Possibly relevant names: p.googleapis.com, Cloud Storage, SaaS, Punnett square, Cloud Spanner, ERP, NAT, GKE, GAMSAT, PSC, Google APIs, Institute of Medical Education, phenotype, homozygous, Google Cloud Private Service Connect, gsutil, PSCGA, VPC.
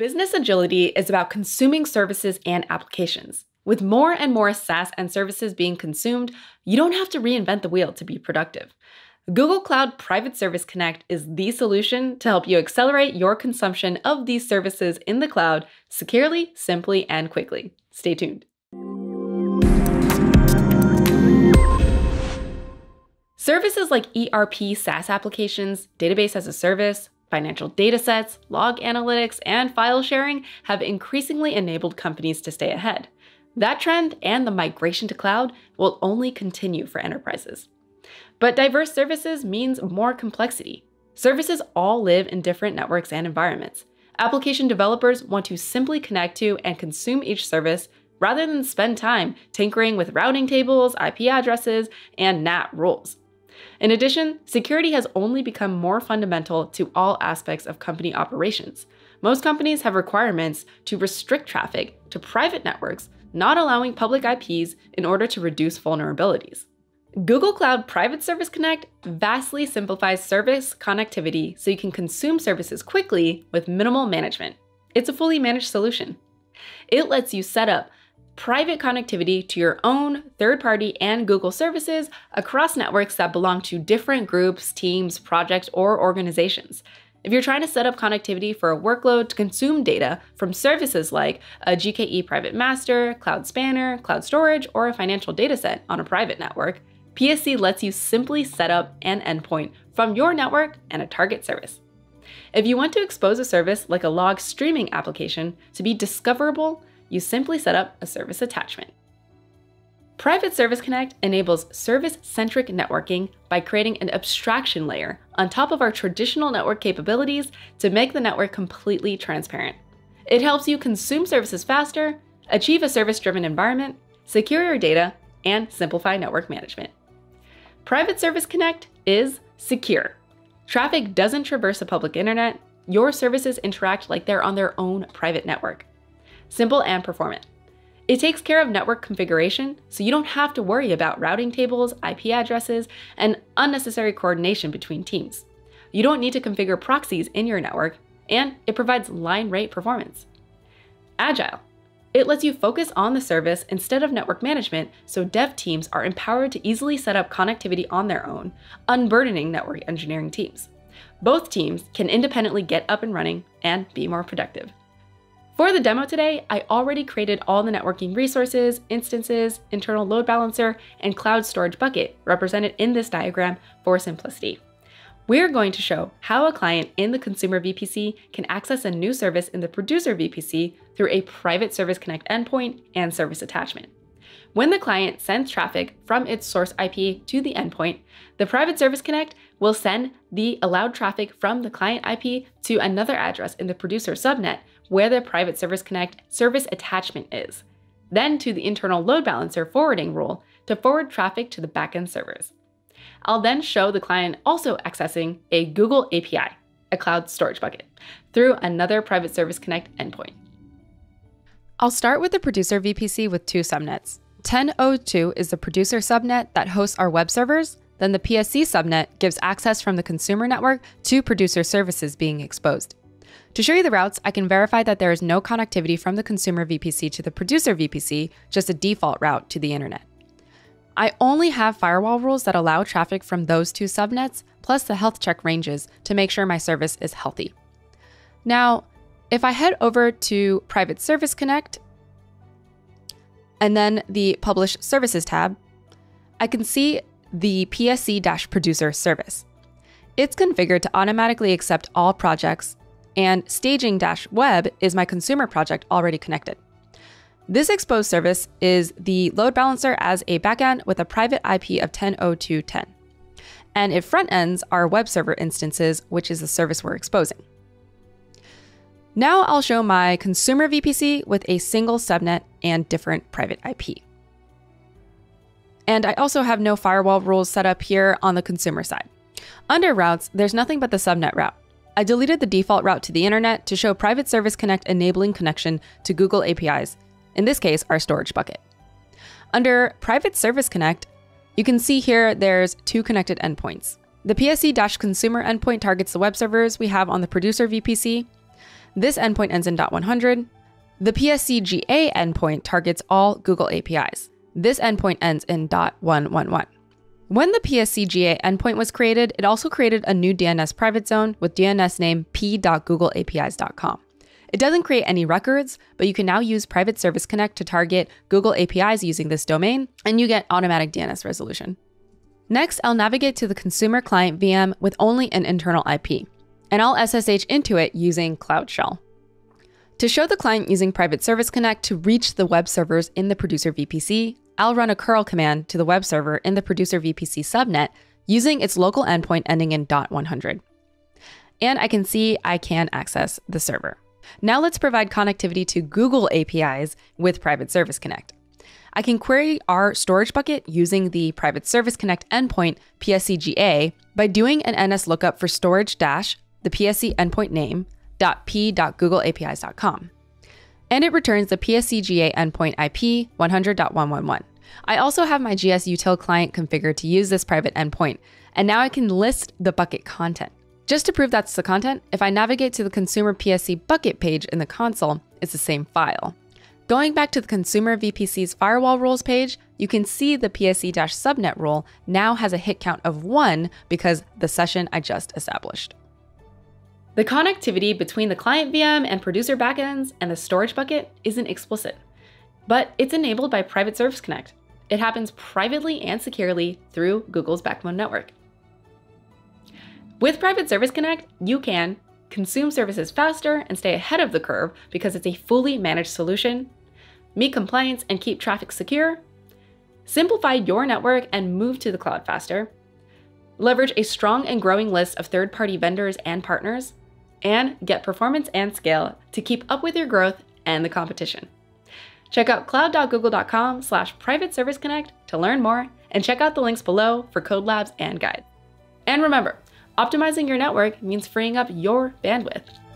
Business agility is about consuming services and applications. With more and more SaaS and services being consumed, you don't have to reinvent the wheel to be productive. Google Cloud Private Service Connect is the solution to help you accelerate your consumption of these services in the cloud securely, simply, and quickly. Stay tuned. Services like ERP SaaS applications, database as a service, financial datasets, log analytics, and file sharing have increasingly enabled companies to stay ahead. That trend and the migration to cloud will only continue for enterprises. But diverse services means more complexity. Services all live in different networks and environments. Application developers want to simply connect to and consume each service rather than spend time tinkering with routing tables, IP addresses, and NAT rules. In addition, security has only become more fundamental to all aspects of company operations. Most companies have requirements to restrict traffic to private networks, not allowing public IPs in order to reduce vulnerabilities. Google Cloud Private Service Connect vastly simplifies service connectivity so you can consume services quickly with minimal management. It's a fully managed solution. It lets you set up private connectivity to your own, third-party, and Google services across networks that belong to different groups, teams, projects, or organizations. If you're trying to set up connectivity for a workload to consume data from services like a GKE private master, Cloud Spanner, Cloud Storage, or a financial dataset on a private network, PSC lets you simply set up an endpoint from your network and a target service. If you want to expose a service like a log streaming application to be discoverable, you simply set up a service attachment. Private Service Connect enables service-centric networking by creating an abstraction layer on top of our traditional network capabilities to make the network completely transparent. It helps you consume services faster, achieve a service-driven environment, secure your data, and simplify network management. Private Service Connect is secure. Traffic doesn't traverse the public internet. Your services interact like they're on their own private network. Simple and performant. It takes care of network configuration, so you don't have to worry about routing tables, IP addresses, and unnecessary coordination between teams. You don't need to configure proxies in your network, and it provides line rate performance. Agile. It lets you focus on the service instead of network management, so dev teams are empowered to easily set up connectivity on their own, unburdening network engineering teams. Both teams can independently get up and running and be more productive. For the demo today, I already created all the networking resources, instances, internal load balancer, and cloud storage bucket represented in this diagram for simplicity. We're going to show how a client in the consumer VPC can access a new service in the producer VPC through a private service connect endpoint and service attachment. When the client sends traffic from its source IP to the endpoint, the private service connect will send the allowed traffic from the client IP to another address in the producer subnet where the private service connect service attachment is, then to the internal load balancer forwarding rule to forward traffic to the backend servers. I'll then show the client also accessing a Google API, a cloud storage bucket, through another private service connect endpoint. I'll start with the producer VPC with two subnets. 1002 is the producer subnet that hosts our web servers, then the PSC subnet gives access from the consumer network to producer services being exposed. To show you the routes, I can verify that there is no connectivity from the consumer VPC to the producer VPC, just a default route to the internet. I only have firewall rules that allow traffic from those two subnets, plus the health check ranges to make sure my service is healthy. Now, if I head over to Private Service Connect, and then the Publish Services tab, I can see the PSC-producer service. It's configured to automatically accept all projects, and staging-web is my consumer project already connected. This exposed service is the load balancer as a backend with a private IP of 10.02.10. And it front ends our web server instances, which is the service we're exposing. Now I'll show my consumer VPC with a single subnet and different private IP. And I also have no firewall rules set up here on the consumer side. Under routes, there's nothing but the subnet route. I deleted the default route to the internet to show Private Service Connect enabling connection to Google APIs, in this case, our storage bucket. Under Private Service Connect, you can see here there's two connected endpoints. The PSC-consumer endpoint targets the web servers we have on the producer VPC. This endpoint ends in .100. The PSC GA endpoint targets all Google APIs. This endpoint ends in .111. When the PSC GA endpoint was created, it also created a new DNS private zone with DNS name p.googleapis.com. It doesn't create any records, but you can now use Private Service Connect to target Google APIs using this domain, and you get automatic DNS resolution. Next, I'll navigate to the consumer client VM with only an internal IP, and I'll SSH into it using Cloud Shell. To show the client using Private Service Connect to reach the web servers in the producer VPC, I'll run a curl command to the web server in the producer VPC subnet using its local endpoint ending in .100. And I can see I can access the server. Now let's provide connectivity to Google APIs with Private Service Connect. I can query our storage bucket using the Private Service Connect endpoint PSCGA by doing an NS lookup for storage dash the PSC endpoint name .p.googleapis.com. And it returns the PSCGA endpoint IP 100.111. I also have my gsutil client configured to use this private endpoint, and now I can list the bucket content. Just to prove that's the content, if I navigate to the consumer PSC bucket page in the console, it's the same file. Going back to the consumer VPC's firewall rules page, you can see the PSC-subnet rule now has a hit count of 1 because the session I just established. The connectivity between the client VM and producer backends and the storage bucket isn't explicit, but it's enabled by Private Service Connect. It happens privately and securely through Google's backbone network. With Private Service Connect, you can consume services faster and stay ahead of the curve because it's a fully managed solution, meet compliance and keep traffic secure, simplify your network and move to the cloud faster, leverage a strong and growing list of third-party vendors and partners, and get performance and scale to keep up with your growth and the competition. Check out cloud.google.com/privateserviceconnect to learn more and check out the links below for code labs and guides. And remember, optimizing your network means freeing up your bandwidth.